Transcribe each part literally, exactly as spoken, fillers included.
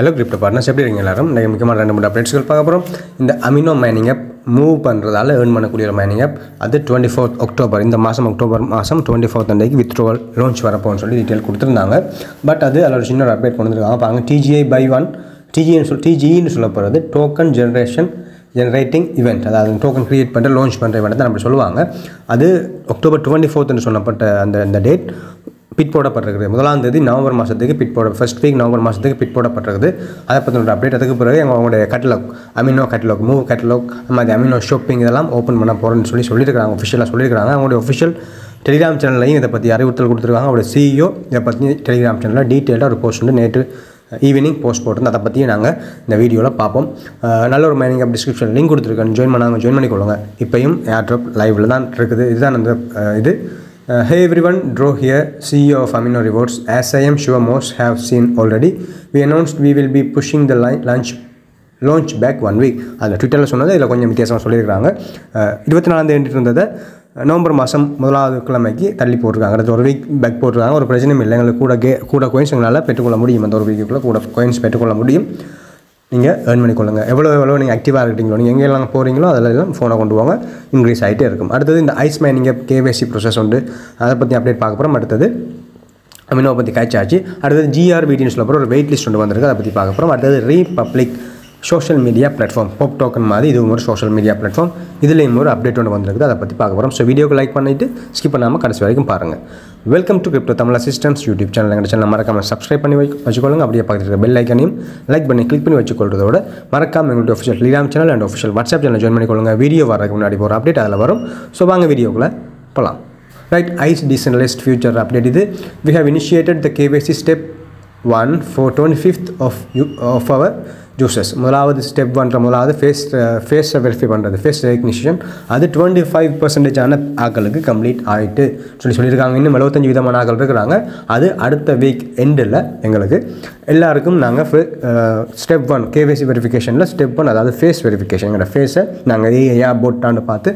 Hello Crypto Partners, I am going to talk about the Amino Mining app. Move பண்றதால earn பண்ணக்கூடிய mining app அது twenty-fourth October இந்த மாசம் October மாசம் twenty-fourth அன்னைக்கு withdrawal launch வரப்போன்னு சொல்லி detail கொடுத்திருந்தாங்க பட் அது அதோட சின்ன அப்டேட் பண்ணிருக்காங்க பாருங்க T G I by one T G I னு சொல்ல T G E னு சொல்ல போறது token generation generating event அதாவது token create பண்ற launch பண்ற event தான் நம்ம சொல்லுவாங்க அது October twenty-fourth னு சொல்லப்பட்ட அந்த அந்த டேட் Pit போட பட்டிருக்குது முதலாம் தேதி நவம்பர் மாசத்துக்கு பிட் போட ஃபர்ஸ்ட் வீக் நவம்பர் மாசத்துக்கு பிட் போட பட்டிருக்குது அதை பற்றின அப்டேட் அதுக்கு பிறகு அவங்களுடைய catalogue amino catalogue move catalogue மாதிரி அமினோ ஷாப்பிங் இதெல்லாம் ஓப்பன் பண்ண போகிறேன்னு சொல்லி சொல்லியிருக்காங்க ஒஃபிஷியலாக சொல்லியிருக்காங்க அவங்களுடைய ஒஃபிஷியல் டெலிகிராம் சேனல்லையும் இதை பற்றி அறிவுறுத்தல் கொடுத்துருக்காங்க அவருடைய சிஇஓ இதை பற்றி டெலிகிராம் சேனலில் டீட்டெயிலாக ஒரு போஸ்ட் வந்து நேற்று ஈவினிங் போஸ்ட் போட்டிருந்தோம் அதை பற்றியும் நாங்கள் இந்த வீடியோவில் பார்ப்போம் நல்ல ஒரு மைனிங் ஆப் டிஸ்கிரிப்ஷன் லிங்க் கொடுத்துருக்கேன் ஜாயின் பண்ணாங்க ஜாயின் பண்ணிக்கொள்ளுங்க இப்போயும் ஏர்ட்ராப் லைவில் தான் இருக்குது இதுதான் அந்த இது Uh, hey everyone, Drew here, C E O of Amino Rewards. As I am sure most have seen already, we announced we will be pushing the launch launch back one week. That's Twitter la sonnadha idha konjam vithyasama sollirukanga twenty-fourth irundhadha November மாதம் முதலாவது கிழமைக்கு தள்ளி போட்டிருக்காங்க ஒரு week back போட்டிருக்காங்க ஒரு பிரச்சனையும் இல்லை எங்களுக்கு கூட கே கூட கோயின்ஸ் எங்களால் பெற்றுக்கொள்ள முடியும் அந்த ஒரு வீக்குள்ளே கூட கோயின்ஸ் பெற்றுக்கொள்ள முடியும் நீங்கள் ஏர்ன் பண்ணிக்கொள்ளுங்க எவ்வளோ எவ்வளோ நீங்கள் ஆக்டிவாக இருக்கிறீங்களோ நீங்கள் எங்கெல்லாம் போகிறீங்களோ அதெல்லாம் ஃபோனை கொண்டு போங்க இன்க்ரீஸ் ஆகிட்டே இருக்கும் அடுத்தது இந்த ice mining app KYC process உண்டு அதை பற்றி அப்டேட் பார்க்க போகிறோம் அடுத்தது அமினோவை பற்றி கேட்ச் ஆச்சு அடுத்தது ஜிஆர்விடின்னு சொல்ல போகிற ஒரு வெயிட் லிஸ்ட் ஒன்று வந்திருக்கு அதை பற்றி பார்க்க போகிறோம் அடுத்தது republic social media platform pop token மாதிரி இதுவும் ஒரு சோஷியல் மீடியா பிளாட்ஃபார்ம் இதுலேயும் ஒரு அப்டேட் ஒன்று வந்திருக்குது அதை பற்றி பார்க்க போகிறோம் ஸோ வீடியோக்கு லைக் பண்ணிவிட்டு ஸ்கிப் பண்ணாமல் கடைசி வரைக்கும் பாருங்கள் welcome to crypto Tamil assistance YouTube channel எங்கள் சேனல் மறக்காமல் சப்ஸ்கிரைப் பண்ணி வச்சுக்கொள்ளுங்க அப்படியே பக்கத்தில் இருக்க பெல் ஐக்கனையும் லைக் பண்ணி கிளிக் பண்ணி வச்சுக்கொள்றதோட மறக்காமல் எங்களுடைய official Telegram channel and official WhatsApp channel join பண்ணிக்கொள்ளுங்க வீடியோ வரதுக்கு முன்னாடி போகிற அப்டேட் அதில் வரும் ஸோ வாங்க வீடியோக்குள்ளே போகலாம் right ice decentralised future update இது we have initiated the KYC step one four twenty fifth of you of our ஜூசஸ் முதலாவது ஸ்டெப் பண்ணுற முதலாவது ஃபேஸ் ஃபேஸை வெரிஃபை பண்ணுறது ஃபேஸ் ரெகக்னிஷன் அது டுவெண்ட்டி ஃபைவ் பர்சன்டேஜான ஆக்களுக்கு கம்ப்ளீட் ஆகிட்டு சொல்லி சொல்லியிருக்காங்க இன்னும் எழுபத்தஞ்சு விதமான ஆக்கள் இருக்கிறாங்க அது அடுத்த வீக் எண்டில் எங்களுக்கு எல்லாருக்கும் நாங்கள் ஸ்டெப் ஒன் கேவைசி வெரிஃபிகேஷனில் ஸ்டெப் ஒன் அதாவது ஃபேஸ் வெரிஃபிகேஷன் ஃபேஸை நாங்கள் ஏயா போட்டான்னு பார்த்து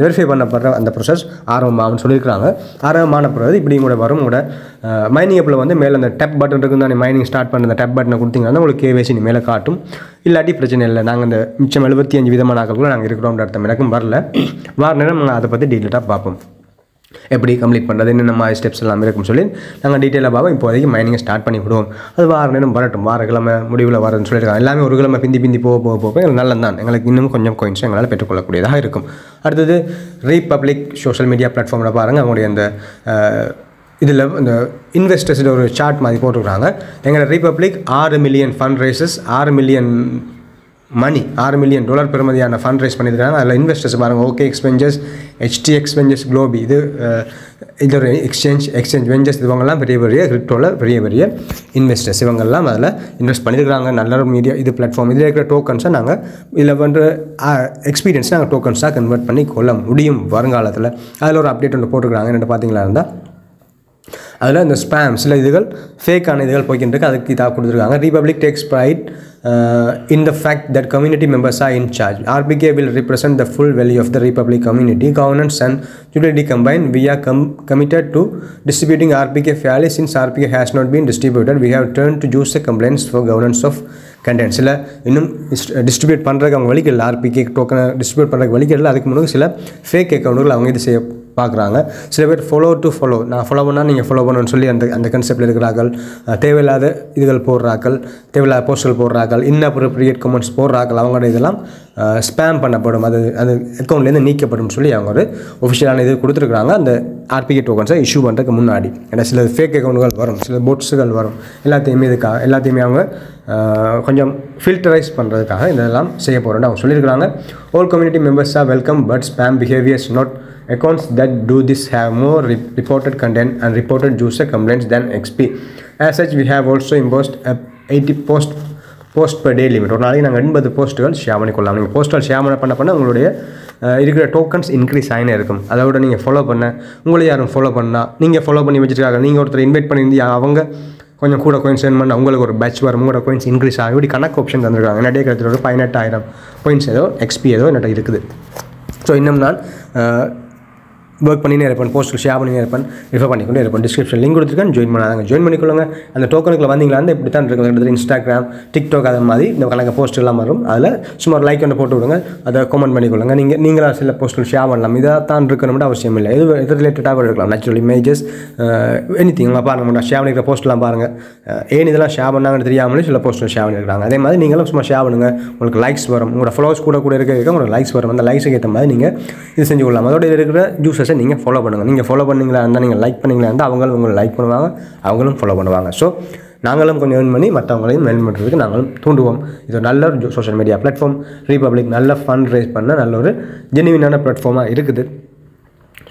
வெரிஃபை பண்ணப்படுற அந்த ப்ரொசஸ் ஆரம்பமாகனு சொல்லியிருக்காங்க ஆரம்பமான பிறகு இப்படி கூட வரும் கூட மைனிங் ஆப்பில் வந்து மேலே அந்த டப் பட்டன் இருக்குது தானே மைனிங் ஸ்டார்ட் பண்ணுற அந்த டப் பட்டனை கொடுத்தீங்கன்னா உங்களுக்கு கேவைசி நீ மேலே காட்டும் இல்லாட்டி பிரச்சனை இல்லை நாங்கள் இந்த மிச்சம் எழுபத்தி அஞ்சு விதமான ஆக்களுக்குள்ள நாங்கள் இருக்கிறோம்ன்ற அர்த்தம் எனக்கும் வரல வர நேரம் நாங்கள் அதை பற்றி டீட்டெயிலாக பார்ப்போம் எப்படி கம்ப்ளீட் பண்ணுறது என்னென்ன மாதிரி ஸ்டெப்ஸ் எல்லாம் இருக்குன்னு சொல்லி நாங்கள் டீட்டெயிலாக பார்ப்போம் இப்போதைக்கு மைனிங்கை ஸ்டார்ட் பண்ணி விடுவோம் அது வார நேரம் வரட்டும் வார கிழமை முடிவில் வரதுன்னு சொல்லியிருக்காங்க எல்லாமே ஒரு கிழமை பிந்தி பிந்தி போக போக போக எங்களுக்கு நல்லதான் எங்களுக்கு இன்னும் கொஞ்சம் கோயின்ஸ் எங்களால் பெற்றுக்கொள்ளக்கூடியதாக இருக்கும் அடுத்தது ரீபப்ளிக் சோஷியல் மீடியா பிளாட்ஃபார்மில் பாருங்கள் அவங்களுடைய அந்த இதில் இந்த இன்வெஸ்டர்ஸில் ஒரு சார்ட் மாதிரி போட்டுக்கிறாங்க எங்களோட ரீபப்ளிக் ஆறு மில்லியன் ஃபண்ட் ரைசஸ் ஆறு மில்லியன் மணி ஆறு மில்லியன் டாலர் பெறுமதியான ஃபண்ட் ரைஸ் பண்ணியிருக்காங்க அதில் இன்வெஸ்டர்ஸ் பாருங்கள் ஓகே எக்ஸ்பெஞ்சஸ் ஹெச்டி எக்ஸ்பெஞ்சஸ் குளோபி இது இது ஒரு எக்ஸ்சேஞ்ச் எக்ஸ்சேஞ்ச் வெஞ்சர்ஸ் இவங்கெல்லாம் பெரிய பெரிய கிரிப்டோவில் பெரிய பெரிய இன்வெஸ்டர்ஸ் இவங்கெல்லாம் அதில் இன்வெஸ்ட் பண்ணியிருக்காங்க நல்ல மீடியா இது பிளாட்ஃபார்ம் இதில் இருக்கிற டோக்கன்ஸை நாங்கள் இதில் பண்ணுற எக்ஸ்பீரியன்ஸ் நாங்கள் டோக்கன்ஸாக கன்வெர்ட் பண்ணி கொள்ள முடியும் வருங்காலத்தில் அதில் ஒரு அப்டேட் ஒன்று போட்டுருக்காங்க என்னென்னு பார்த்தீங்களா இருந்தால் அதில் இந்த ஸ்பேம் சில இதுகள் ஃபேக்கான இதுகள் போய்கிட்டு இருக்குது அதுக்கு இதாக கொடுத்துருக்காங்க republic takes pride in the fact that community members are in charge. R P K will represent the full value of the Republic community. Governance and utility combined, we are com committed to distributing R P K fairly. Since R P K has not been distributed, we have turned to user complaints for governance of content. சில இன்னும் distribute பண்ணுறதுக்கு அவங்க வழிகள் R P K டோக்கனை distribute பண்ணுறதுக்கு வழிகள் அதுக்கு முன்னாடி சில ஃபேக் அக்கௌண்ட்டுகள் அவங்க இது செய்ய பார்க்குறாங்க சில பேர் ஃபாலோ டு ஃபாலோ நான் ஃபாலோ பண்ணால் நீங்கள் ஃபாலோ பண்ணணும்னு சொல்லி அந்த அந்த கன்செப்டில் இருக்கிறார்கள் தேவையில்லாத இதுகள் போடுறாக்கள் தேவையில்லாத போஸ்டர்கள் போடுறாக்கள் இன்அப்ரோப்ரியேட் கமெண்ட்ஸ் போடுறாக்கள் அவங்களோட இதெல்லாம் ஸ்பேம் பண்ணப்படும் அது அது அக்கௌண்ட்லேருந்து நீக்கப்படும் சொல்லி அவங்க ஒரு ஒஃபிஷியலான இது கொடுத்துருக்குறாங்க அந்த ஆர்பிகே டோக்கன்ஸை இஷ்யூ பண்ணுறதுக்கு முன்னாடி ஏன்னா சில ஃபேக் அக்கௌண்ட்டுகள் வரும் சில போட்ஸுகள் வரும் எல்லாத்தையுமே இதுக்காக எல்லாத்தையுமே அவங்க கொஞ்சம் ஃபில்டரைஸ் பண்ணுறதுக்காக இதெல்லாம் செய்ய போகிறோன்னு அவங்க சொல்லியிருக்கிறாங்க all community members are welcome but spam behaviours not accounts that do this have more re reported content and reported user complaints than X P. As such, we have also imposed a eighty post per day limit. ஒரு நாளைக்கு நாங்கள் எண்பது போஸ்ட்டுகள் share பண்ணிக்கொள்ளலாம் நீங்கள் போஸ்ட்டுகள் share பண்ண பண்ண பண்ண உங்களுடைய இருக்கிற டோக்கன்ஸ் இன்க்ரீஸ் ஆகினே இருக்கும் அதோட நீங்கள் ஃபாலோ பண்ண உங்களை யாரும் ஃபாலோ பண்ணால் நீங்கள் ஃபாலோ பண்ணி வச்சுருக்காங்க நீங்கள் ஒருத்தர் இன்வைட் பண்ணியிருந்தீங்க அவங்க கொஞ்சம் கூட கோயின்ஸ் ஏர்ன் பண்ண உங்களுக்கு ஒரு பேட்ச் வரும் உங்களோட கோயின்ஸ் இன்க்ரீஸ் ஆகும் இப்படி கணக்கு ஆப்ஷன் தந்துருக்காங்க என்னட்டே கிடச்சிட்டு பதினெட்டாயிரம் கோயின்ஸ் ஏதோ எக்ஸ்பி ஏதோ என்னட்ட இருக்குது ஸோ இன்னும் நான் work பண்ணி இருப்பேன் போஸ்ட் ஷேர் பண்ணி இருப்பேன் ரெஃபர் பண்ணிக்கொண்டே இருப்பேன் டிஸ்கிரிப்ஷன் லிங்க் கொடுத்துருக்கேன் ஜாயின் பண்ணாங்க ஜாயின் பண்ணிக்கொள்ளுங்க அந்த டோக்கனுக்குள்ள வந்தீங்களான்னு இப்படி தான் இருக்கிறது இன்ஸ்டாகிராம் டிக்டாக் அது மாதிரி இந்த கணக்கு போஸ்ட் எல்லாம் வரும் அதில் சும்மா லைக் ஒன்று போட்டு விடுங்க அதை கமெண்ட் பண்ணிக்கொள்ளுங்க நீங்கள் நீங்களாக சில போஸ்ட்கள் ஷேர் பண்ணலாம் இதாக தான் இருக்கணும்னு அவசியம் இல்லை இது எது ரிலேட்டடாக இருக்கலாம் நேச்சுரல் இமேஜஸ் எனி திங் பாருங்கள் மட்டும் ஷேர் பண்ணிக்கிற போஸ்ட்லாம் பாருங்கள் ஏன் இதெல்லாம் ஷேர் பண்ணாங்கன்னு தெரியாமலே சில போஸ்ட்கள் ஷேர் பண்ணியிருக்காங்க அதே மாதிரி நீங்களும் சும்மா ஷேர் பண்ணுங்கள் உங்களுக்கு லைக்ஸ் வரும் உங்களோட ஃபாலோவர்ஸ் கூட கூட இருக்க உங்களுக்கு லைக்ஸ் வரும் அந்த லைக்ஸுக்கு ஏற்ற மாதிரி நீங்கள் இது செஞ்சு கொள்ளலாம் அதோட இருக்கிற ஜூஸஸ் நீங்கள் ஃபாலோ பண்ணுங்கள் நீங்கள் ஃபாலோ பண்ணீங்களா இருந்தால் நீங்கள் லைக் பண்ணீங்களா இருந்தால் அவங்களும் உங்களை லைக் பண்ணுவாங்க அவங்களும் ஃபாலோ பண்ணுவாங்க ஸோ நாங்களும் கொஞ்சம் ஏர்ன் பண்ணி மற்றவங்களையும் ஏர்ன் பண்ணுறதுக்கு நாங்களும் தூண்டுவோம் இது நல்ல ஒரு சோஷியல் மீடியா பிளாட்ஃபார்ம் ரிபப்ளிக் நல்ல ஃபண்ட் ரேஸ் பண்ண நல்ல ஒரு ஜெனிவினான பிளாட்ஃபார்மாக இருக்குது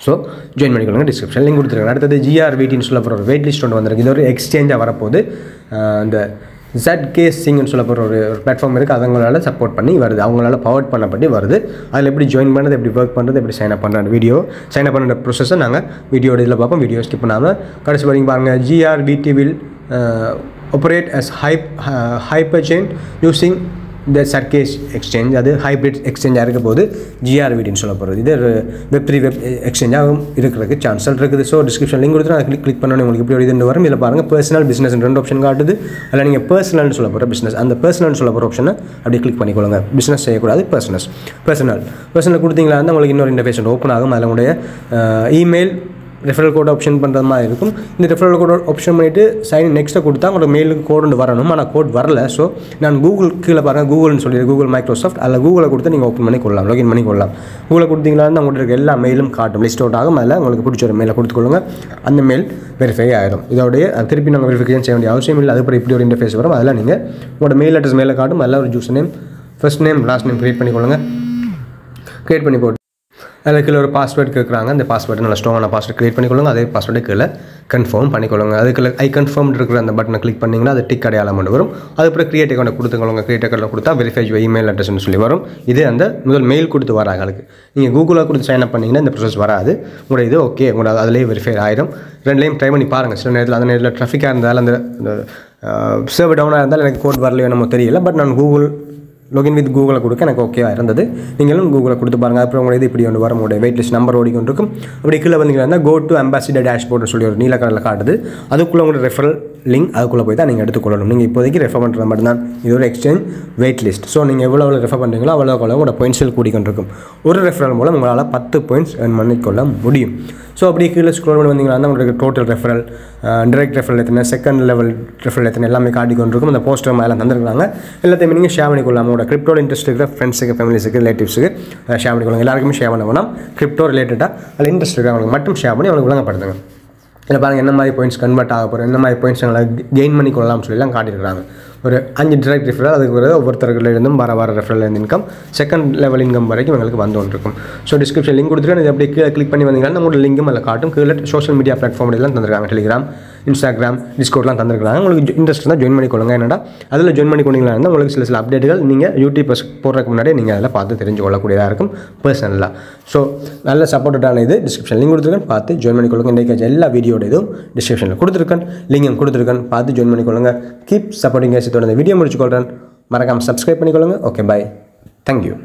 ஸோ ஜாயின் பண்ணிக்கொள்ளுங்க டிஸ்கிரிப்ஷன் லிங்க் கொடுத்துருக்கேன் அடுத்தது ஜிஆர்விடின்னு சொல்ல போகிற ஒரு வெயிட் லிஸ்ட் ஒன்று வந்திருக்கு இது ஒரு எக்ஸ்சேஞ்சாக வரப்போகுது இந்த ஜட் கே சிங்னு சொல்ல போகிற ஒரு ஒரு பிளாட்ஃபார்ம் இருக்குது அதங்களால் சப்போர்ட் பண்ணி வருது அவங்களால பவர்ட் பண்ணப்பட்டு வருது அதில் எப்படி ஜாயின் பண்ணுறது எப்படி ஒர்க் பண்ணுறது எப்படி சைன் அப் பண்ணுற வீடியோ சைன் அப் பண்ணுற ப்ரொசஸை நாங்கள் வீடியோ இதில் பார்ப்போம் வீடியோ ஸ்கிப் பண்ணாமல் கடைசி வரைக்கும் பாருங்கள் GRVT will operate as hype hyper chain using இந்த சர்க்கேஸ் எக்ஸ்சேஞ்ச் அது ஹைப்ரிட் எக்ஸ்சேஞ்சாக இருக்க போது ஜிஆர்விடின்னு சொல்ல போகிறது இது வெப் த்ரீ வெப் எக்ஸ்சேஞ்சாகவும் இருக்கிறதுக்கு சான்சல் இருக்குது ஸோ டிஸ்கிரிப்ஷன் லிங்க் கொடுத்து நான் கிளிக் கிளிக் பண்ணணும் உங்களுக்கு இப்படி ஒரு இதுன்னு வரும் இதில் பாருங்கள் பர்சனல் பிஸ்னஸ் ரெண்டு ஆப்ஷன் காட்டுது அதில் நீங்கள் பர்சனல்னு சொல்ல போகிற பிஸ்னஸ் அந்த பர்சனல்னு சொல்ல போகிற ஆப்ஷனை அப்படி கிளிக் பண்ணிக்கொள்ளுங்க பிஸ்னஸ் செய்யக்கூடாது பர்சனஸ் பர்சனல் பர்சனல் கொடுத்தீங்களா இருந்தால் உங்களுக்கு இன்னொரு இன்டர்ஃபேஸ் ஓப்பன் ஆகும் அதில் உங்களுடைய இமெயில் ரெஃபரல் கோட் ஆப்ஷன் பண்ணுறது மாதிரி இருக்கும் இந்த ரெஃபரல் கோட் ஆப்ஷன் பண்ணிவிட்டு சைன் நெக்ஸ்ட்டை கொடுத்தா உங்களோட மெயிலுக்கு கோடு வரணும் ஆனால் கோட் வரல ஸோ நான் கூகுள் கீழே பாருங்கள் கூகுள்னு சொல்லி கூகுள் மைக்ரோசாஃப்ட் அதில் கூகுளை கொடுத்து நீங்கள் ஓப்பன் பண்ணி கொள்ளலாம் லாகின் பண்ணி கொள்ளலாம் கூகுளை கொடுத்தீங்களா இருந்தால் உங்கள்கிட்ட இருக்க எல்லா மெயிலும் காட்டும் லிஸ்ட் அவுட் ஆகும் அதில் உங்களுக்கு பிடிச்ச ஒரு மெயிலை கொடுத்துக்கொள்ளுங்க அந்த மெயில் வெரிஃபை ஆகிடும் இதோடைய திருப்பி நாங்கள் வெரிஃபிகேஷன் செய்ய வேண்டிய அவசியம் இல்லை அதுக்கப்புறம் இப்படி ஒரு இன்டர்ஃபேஸ் வரும் அதில் நீங்கள் உங்களோட மெயில் அட்ரஸ் மேலே காட்டும் அதில் ஒரு user name first name last name create பண்ணிக்கொள்ளுங்க க்ரியேட் பண்ணி போட்டு அதில் கீழே ஒரு பாஸ்வேர்டு கேட்குறாங்க அந்த பாஸ்வேர்டு நல்லா ஸ்ட்ராங்கான பாஸ்வேர்டு க்ரியேட் பண்ணிக்கொள்ளுங்க அதே பாஸ்வேர்டு கீழே கன்ஃபார்ம் பண்ணிக்கொள்ளுங்க அதுக்குள்ள ஐ கன்ஃபார்ம் இருக்கிற அந்த பட்டனை கிளிக் பண்ணிங்கன்னா அது டிக் அடையாளம் ஒன்று வரும் அதுக்கப்புறம் க்ரியேட் அக்கௌண்ட் கொடுத்துக்கொள்ளுங்க க்ரியேட் அக்கௌண்ட்டில் கொடுத்தா வெரிஃபை இமெயில் அட்ரஸ்ன்னு சொல்லி வரும் இது அந்த முதல் மெயில் கொடுத்து வராங்க அதுக்கு நீங்கள் கூகுளாக கொடுத்து சைன் அப் பண்ணிங்கன்னா இந்த ப்ரொசஸ் வராது உங்களோட இது ஓகே உங்களோட அதிலேயே வெரிஃபை ஆகிடும் ரெண்டுலேயும் ட்ரை பண்ணி பாருங்கள் சில நேரத்தில் அந்த நேரத்தில் ட்ராஃபிக்காக இருந்தாலும் அந்த சர்வர் டவுனாக இருந்தாலும் எனக்கு கோட் வரலையோ நம்ம தெரியல பட் நான் கூகுள் லாகின் வித் கூகுளை கொடுக்க எனக்கு ஓகேவாக இருந்தது நீங்களும் கூகுளை கொடுத்து பாருங்கள் அப்புறம் உங்களோட இது இப்படி ஒன்று வர உங்களுடைய வெயிட் லிஸ்ட் நம்பர் ஓடிக்கொண்டு இருக்கும் அப்படி கீழே வந்தீங்கன்னா கோ டு அம்பாசிடர் டேஷ்போர்ட்னு சொல்லி ஒரு நீல கலரில் காட்டுது அதுக்குள்ளே உங்களோட ரெஃபரல் லிங்க் அதுக்குள்ளே போய் தான் நீங்கள் எடுத்துக்கொள்ளணும் நீங்கள் இப்போதைக்கு ரெஃபர் பண்ணுறது மட்டும் தான் இது ஒரு எக்ஸ்சேஞ்ச் வெயிட் லிஸ்ட் ஸோ நீங்கள் எவ்வளோ எவ்வளோ ரெஃபர் பண்ணுறீங்களோ அவ்வளோ அவ்வளோ உங்களோட பாயிண்ட்ஸில் கூடிக்கொண்டு இருக்கும் ஒரு ரெஃபரல் மூலம் உங்களால் பத்து பாயிண்ட்ஸ் ஏர்ன் பண்ணிக்கொள்ள முடியும் ஸோ அப்படி கீழே ஸ்க்ரோல் பண்ணி வந்தீங்கன்னா தான் உங்களுக்கு டோட்டல் ரெஃபரல் டைரக்ட் ரெஃபரல் எத்தனை செகண்ட் லெவல் ரெஃபரல் எத்தனை எல்லாமே காட்டிக்கொண்டிருக்கும் அந்த போஸ்டர் மேலே தந்துருக்காங்க எல்லாத்தையுமே நீங்கள் ஷேர் பண்ணிக்கொள்ளலாம் உங்களோட கிரிப்டோ இன்ட்ரெஸ்ட் இருக்கிற ஃப்ரெண்ட்ஸுக்கு ஃபேமிலிஸுக்கு ரிலேட்டிவ்ஸுக்கு ஷேர் பண்ணிக்கொள்ளுங்க எல்லாருக்குமே ஷேர் பண்ண வேணாம் கிரிப்டோ ரிலேட்டடாக அதில் இன்ட்ரெஸ்ட் இருக்கிற அவங்களுக்கு மட்டும் ஷேர் பண்ணி அவங்களுக்கு விளங்கப்படுத்துங்க இல்லை பாருங்கள் என்ன மாதிரி பாயிண்ட்ஸ் கன்வெர்ட் ஆக போகிறோம் என்ன மாதிரி பாயிண்ட்ஸ் எங்களை கெயின் பண்ணிக்கொள்ளலாம்னு சொல்லலாம் காட்டியிருக்காங்க ஒரு அஞ்சு டைரக்ட் ரெஃபரல் அதுக்கு ஒரு ஒவ்வொருத்தர்களிலிருந்தும் வர வர ரெஃபரல்லேருந்து இன்கம் செகண்ட் லெவல் இன்கம் வரைக்கும் எங்களுக்கு வந்து இருக்கும் ஸோ டிஸ்கிரிப்ஷன் லிங்க் கொடுத்துருக்கேன் இது அப்படி கீழே கிளிக் பண்ணி வந்தீங்கன்னா உங்களோட லிங்கும் அதில் காட்டும் கீழே சோஷியல் மீடியா பிளாட்ஃபார்ம் எல்லாம் தந்துருக்காங்க டெலிகிராம் இன்ஸ்டாகிராம் டிஸ்கவுட்லாம் தந்துருக்காங்க உங்களுக்கு இன்ட்ரெஸ்ட் தான் ஜாயின் பண்ணிக்கொள்ளுங்க என்னடா அதில் ஜாயின் பண்ணிக்கொண்டீங்களா இருந்தால் உங்களுக்கு சில சில அப்டேட்டுகள் நீங்கள் யூடியூப் போடுறதுக்கு முன்னாடி நீங்கள் அதில் பார்த்து தெரிஞ்சு கொள்ளக்கூடியதாக இருக்கும் பர்சனலாக ஸோ நல்ல சப்போர்ட்டடான இது டிஸ்கிரிப்ஷன் லிங்க் கொடுத்துருக்கேன் பார்த்து ஜாயின் பண்ணிக்கொள்ளுங்க இன்றைக்கு எல்லா வீடியோட இதுவும் டிஸ்கிரிப்ஷனில் கொடுத்துருக்கேன் லிங்கும் கொடுத்துருக்கேன் பார்த்து ஜாயின் பண்ணிக்கொள்ளுங்க கீப் சப்போர்ட்டிங் தொடர்ந்து வீடியோ முடிச்சுக்கொள்கிறேன் மறக்காமல் சப்ஸ்கிரைப் பண்ணிக்கொள்ளுங்க ஓகே பாய் தேங்க்யூ.